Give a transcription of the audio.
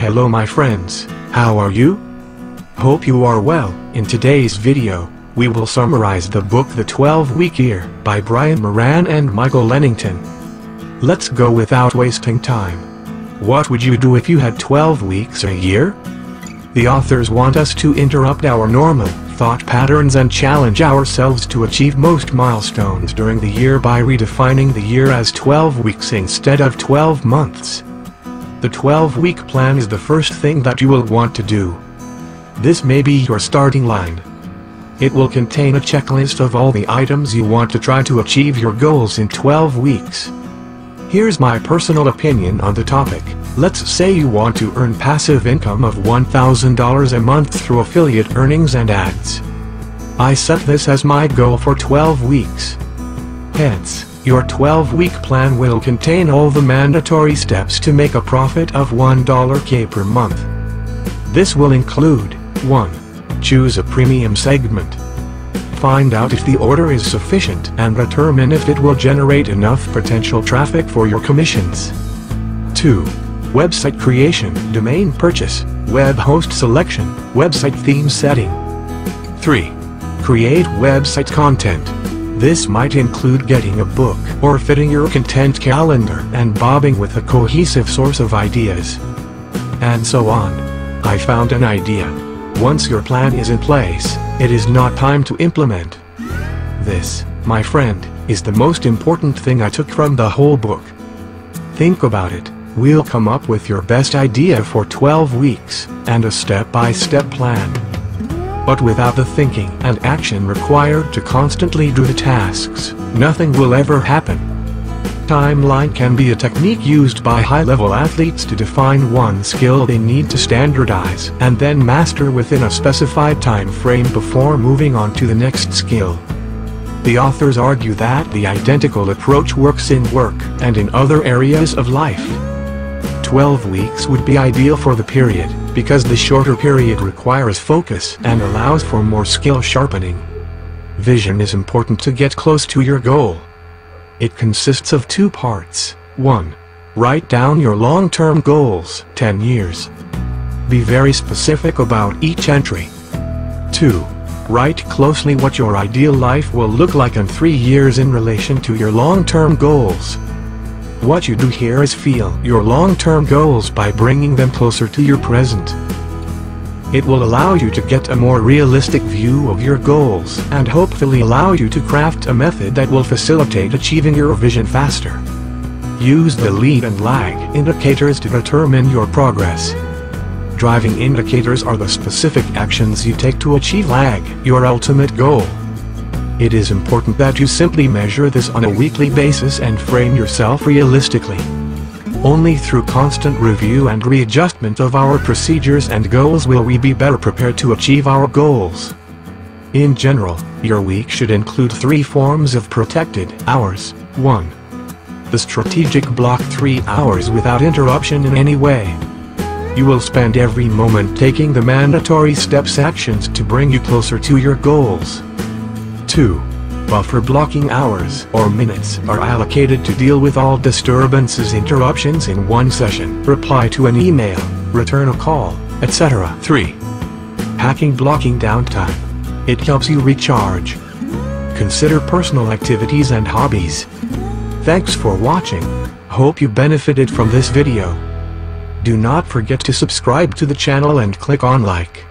Hello my friends, how are you? Hope you are well. In today's video, we will summarize the book The 12-Week Year by Brian Moran and Michael Lennington. Let's go without wasting time. What would you do if you had 12 weeks a year? The authors want us to interrupt our normal thought patterns and challenge ourselves to achieve most milestones during the year by redefining the year as 12 weeks instead of 12 months. The 12-week plan is the first thing that you will want to do. This may be your starting line. It will contain a checklist of all the items you want to try to achieve your goals in 12 weeks. Here's my personal opinion on the topic. Let's say you want to earn passive income of $1,000 a month through affiliate earnings and ads. I set this as my goal for 12 weeks. Hence, your 12-week plan will contain all the mandatory steps to make a profit of $1,000 per month. This will include 1. Choose a premium segment. Find out if the order is sufficient and determine if it will generate enough potential traffic for your commissions. 2. Website creation, domain purchase, web host selection, website theme setting. 3. Create website content. This might include getting a book or fitting your content calendar and bobbing with a cohesive source of ideas. And so on. I found an idea. Once your plan is in place, it is not time to implement. This, my friend, is the most important thing I took from the whole book. Think about it. We'll come up with your best idea for 12 weeks and a step-by-step plan. But without the thinking and action required to constantly do the tasks, nothing will ever happen. Timeline can be a technique used by high-level athletes to define one skill they need to standardize and then master within a specified time frame before moving on to the next skill. The authors argue that the identical approach works in work and in other areas of life. 12 weeks would be ideal for the period, because the shorter period requires focus and allows for more skill sharpening. Vision is important to get close to your goal. It consists of two parts. 1. Write down your long-term goals, 10 years. Be very specific about each entry. 2. Write closely what your ideal life will look like in 3 years in relation to your long-term goals. What you do here is feel your long-term goals by bringing them closer to your present. It will allow you to get a more realistic view of your goals and hopefully allow you to craft a method that will facilitate achieving your vision faster. Use the lead and lag indicators to determine your progress. Driving indicators are the specific actions you take to achieve your ultimate goal. It is important that you simply measure this on a weekly basis and frame yourself realistically. Only through constant review and readjustment of our procedures and goals will we be better prepared to achieve our goals. In general, your week should include 3 forms of protected hours. 1. The strategic block 3 hours without interruption in any way. You will spend every moment taking the mandatory steps actions to bring you closer to your goals. 2. Buffer blocking hours or minutes are allocated to deal with all disturbances, interruptions in one session, reply to an email, return a call, etc. 3. Hacking blocking downtime. It helps you recharge. Consider personal activities and hobbies. Thanks for watching. Hope you benefited from this video. Do not forget to subscribe to the channel and click on like.